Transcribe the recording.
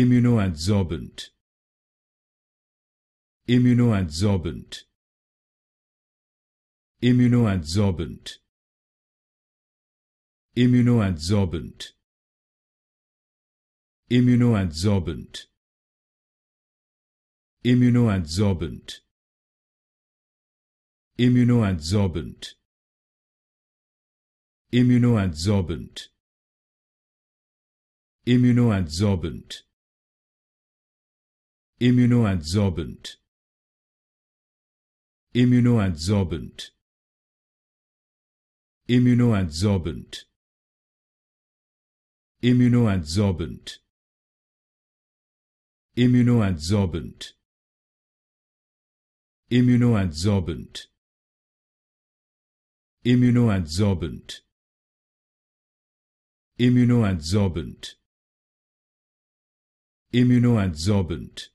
Immunoadsorbent. Immunoadsorbent. Immunoadsorbent. Immunoadsorbent. Immunoadsorbent. Immunoadsorbent. Immunoadsorbent. Immunoadsorbent. Immunoadsorbent. Immunoadsorbent. Immunoadsorbent. Immunoadsorbent. Immunoadsorbent. Immunoadsorbent. Immunoadsorbent. Immunoadsorbent. Immunoadsorbent. Immunoadsorbent.